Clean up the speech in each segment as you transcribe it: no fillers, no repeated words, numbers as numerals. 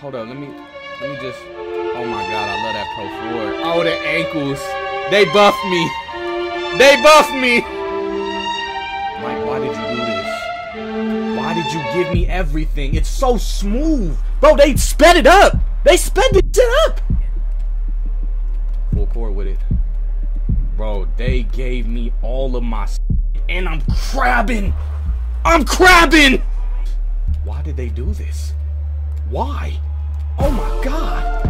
Hold up, let me just. Oh my God, I love that Pro Forward. Oh, the ankles. They buffed me. They buffed me. Mike, why did you do this? Why did you give me everything? It's so smooth, bro. They sped it up. They sped it up. Full court with it, bro. They gave me all of my, and I'm crabbing. I'm crabbing. Why did they do this? Why? Oh my God.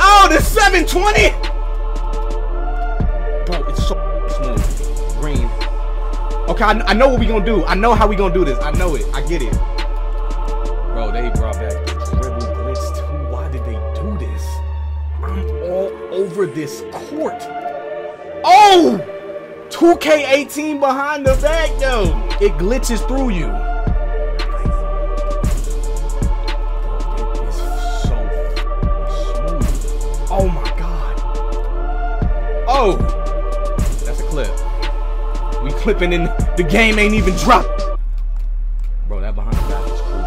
Oh, the 720. Bro, it's so smooth. Green. Okay, I know what we gonna do. I know how we gonna do this. I know it. I get it. Bro, they brought back the dribble blitz too. Why did they do this? I'm all over this court. Oh! 2K18 behind the back, though. It glitches through you. Oh my God. Oh, that's a clip. We clipping in, the game ain't even dropped. Bro, that behind the back is crucial.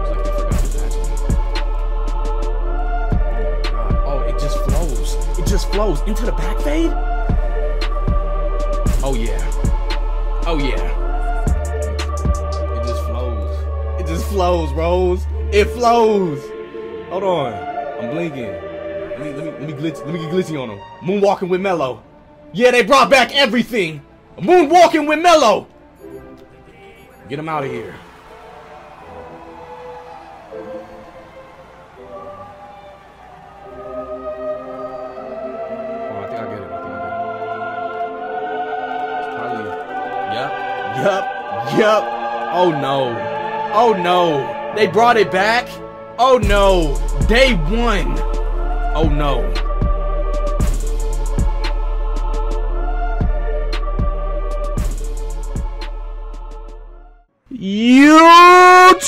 It's like they forgot to pass me. Oh my God. Oh, it just flows. It just flows into the back fade? Oh yeah. Oh yeah. It just flows. It just flows, bros. It flows. Hold on. I'm blinking. Let me glitch. Let me get glitchy on him. Moonwalking with Melo. Yeah, they brought back everything. Moonwalking with Melo. Get him out of here. Oh, I think I get it. It's probably. Yup. Yup. Yup. Oh no. Oh no. They brought it back. Oh no. Day one. Oh no. YouTube.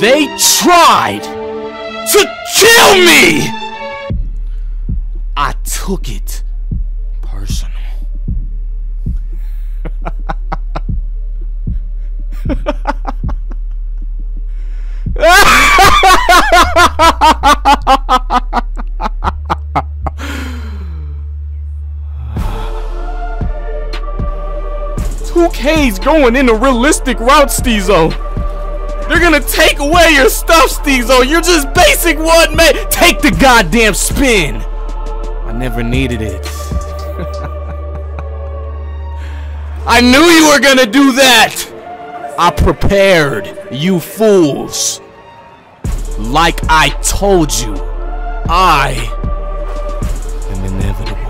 They tried to kill me. I took it personal. He's going in a realistic route, Steezo. They're gonna take away your stuff, Steezo. You're just basic one, man. Take the goddamn spin. I never needed it. I knew you were gonna do that. I prepared, you fools. Like I told you, I am inevitable.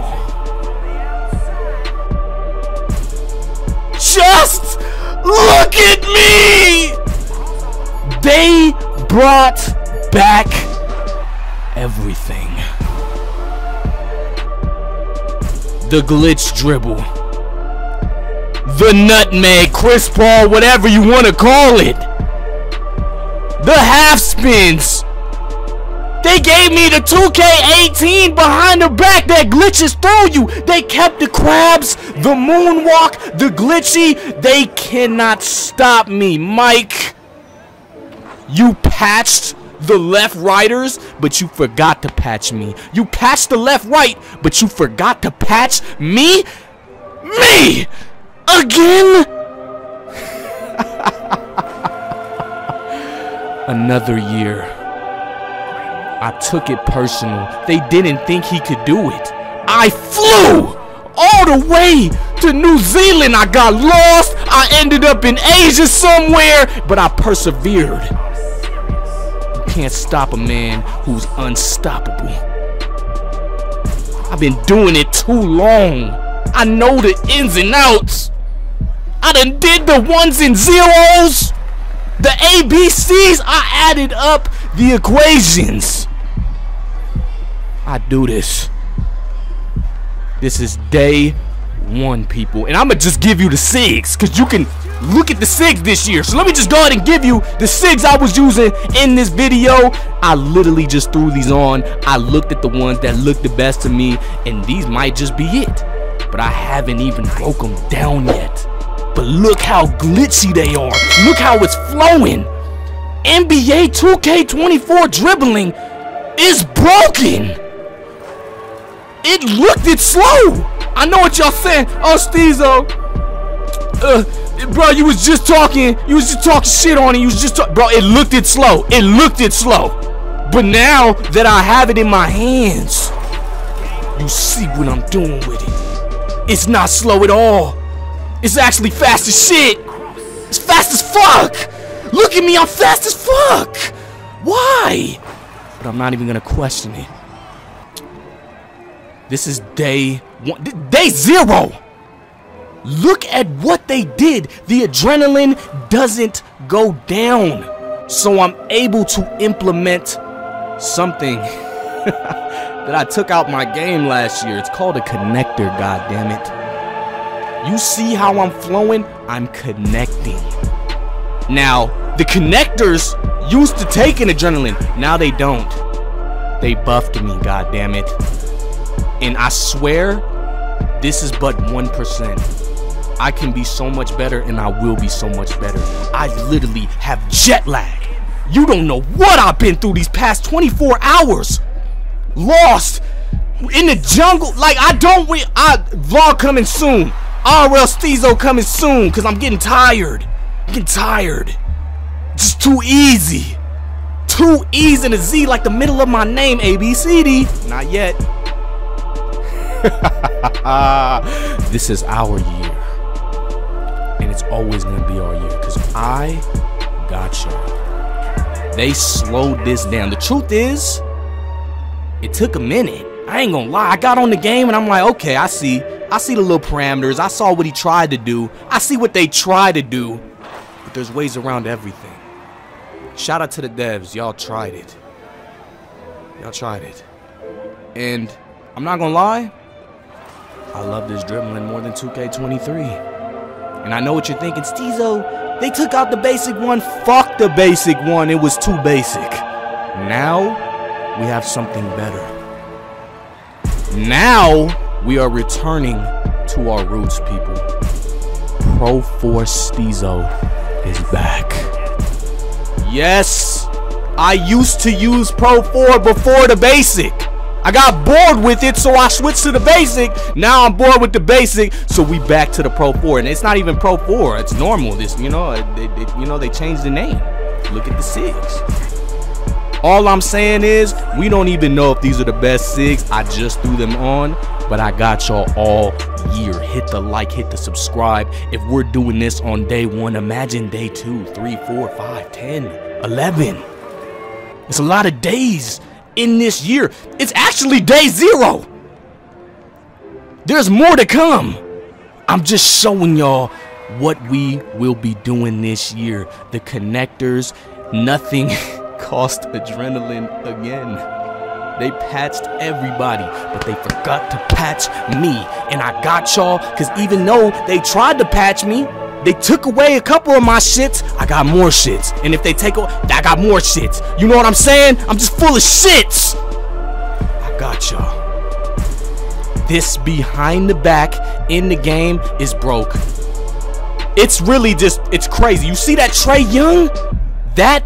Just look at me! They brought back everything. The glitch dribble. The nutmeg, Chris Paul, whatever you want to call it. The half spins. They gave me the 2K18 behind the back that glitches through you. They kept the crabs, the moonwalk, the glitchy. They cannot stop me, Mike. You patched the left righters, but you forgot to patch me. You patched the left right, but you forgot to patch me. Me! Again? Another year. I took it personal. They didn't think he could do it. I flew all the way to New Zealand. I got lost. I ended up in Asia somewhere, but I persevered. You can't stop a man who's unstoppable. I've been doing it too long. I know the ins and outs. I done did the ones and zeros. The ABCs, I added up the equations. I do this. This is day one, people. And I'm going to just give you the SIGs because you can look at the SIGs this year. So let me just go ahead and give you the SIGs I was using in this video. I literally just threw these on. I looked at the ones that looked the best to me, and these might just be it. but I haven't even broke them down yet. But look how glitchy they are. Look how it's flowing. NBA 2K24 dribbling is broken. It looked it slow. I know what y'all saying. Oh, Steezo. Bro, you was just talking shit on it. Bro, it looked it slow. It looked it slow. But now that I have it in my hands, you see what I'm doing with it. It's not slow at all. It's actually fast as shit. It's fast as fuck. Look at me, I'm fast as fuck. Why? But I'm not even gonna question it. This is day one, day zero. Look at what they did. The adrenaline doesn't go down. So I'm able to implement something that I took out my game last year. It's called a connector, goddammit. You see how I'm flowing? I'm connecting. Now, the connectors used to taking adrenaline. Now they don't. They buffed me, goddammit. And I swear, this is but 1%. I can be so much better, and I will be so much better. I literally have jet lag. You don't know what I've been through these past 24 hours. Lost in the jungle. Like, I don't win. Vlog coming soon. RL Steezo coming soon, because I'm getting tired. I'm getting tired. It's just too easy. Two E's and a Z like the middle of my name, ABCD. Not yet. This is our year. And it's always going to be our year, because I got you. They slowed this down. The truth is, it took a minute. I ain't going to lie. I got on the game, and I'm like, okay, I see. I see the little parameters. I saw what he tried to do. I see what they try to do. But there's ways around everything. Shout out to the devs. Y'all tried it. Y'all tried it. And I'm not gonna lie, I love this dribbling more than 2K23. And I know what you're thinking, Steezo, they took out the basic one. Fuck the basic one. It was too basic. Now we have something better. Now we are returning to our roots, people. Pro Force Steezo is back. Yes, I used to use Pro 4 before the basic. I got bored with it, so I switched to the basic. Now I'm bored with the basic, so we back to the Pro 4. And it's not even Pro 4. It's normal. This, they changed the name. Look at the 6. All I'm saying is, we don't even know if these are the best 6. I just threw them on, but I got y'all all year. Hit the like, hit the subscribe. If we're doing this on day 1, imagine day 2, 3, 4, 5, 10, 11. It's a lot of days in this year. It's actually day 0. There's more to come. I'm just showing y'all what we will be doing this year. The connectors, nothing. Cost adrenaline again. They patched everybody, but they forgot to patch me. And I got y'all, because even though they tried to patch me, they took away a couple of my shits. I got more shits. And if they take away, I got more shits. You know what I'm saying? I'm just full of shits. I got y'all. This behind the back in the game is broke. It's really just, it's crazy. You see that Trey Young? That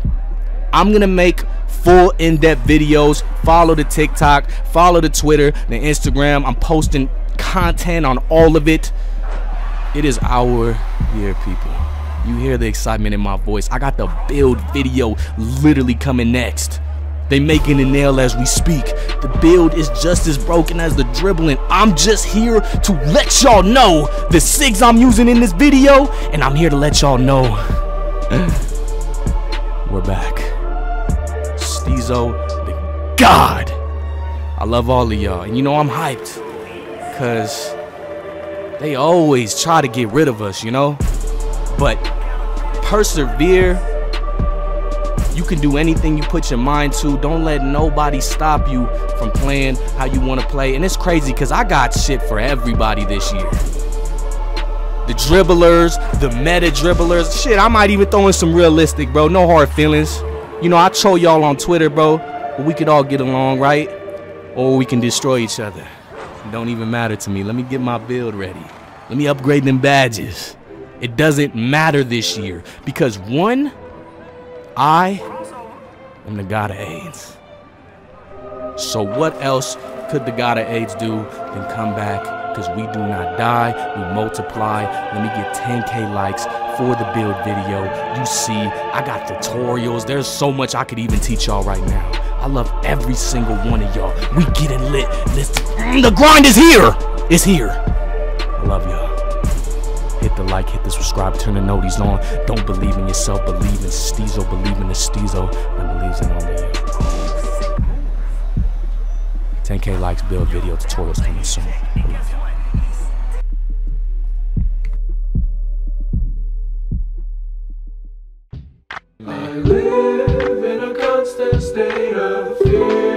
I'm gonna make full in-depth videos. Follow the TikTok, follow the Twitter, the Instagram. I'm posting content on all of it. It is our year, people. You hear the excitement in my voice. I got the build video literally coming next. They making the nail as we speak. The build is just as broken as the dribbling. I'm just here to let y'all know the 6 I'm using in this video, and I'm here to let y'all know we're back. Steezo, the God. I love all of y'all, and you know I'm hyped, because they always try to get rid of us, you know? But persevere. You can do anything you put your mind to. Don't let nobody stop you from playing how you want to play. And it's crazy, because I got shit for everybody this year. The dribblers, the meta dribblers. Shit, I might even throw in some realistic, bro. No hard feelings. You know, I troll y'all on Twitter, bro. But we could all get along, right? Or we can destroy each other. It don't even matter to me. Let me get my build ready. Let me upgrade them badges. It doesn't matter this year because one, I am the God of AIDS. So what else could the God of AIDS do than come back? Because we do not die, we multiply. Let me get 10K likes for the build video. You see, I got tutorials. There's so much I could even teach y'all right now. I love every single one of y'all. We getting lit. Listen, the grind is here. It's here. I love y'all. Hit the like, hit the subscribe, turn the noties on. Don't believe in yourself, believe in Steezo, believe in the Steezo that believes in only you. 10K likes, build video tutorials coming soon. I love y'all. I live in a constant state of fear.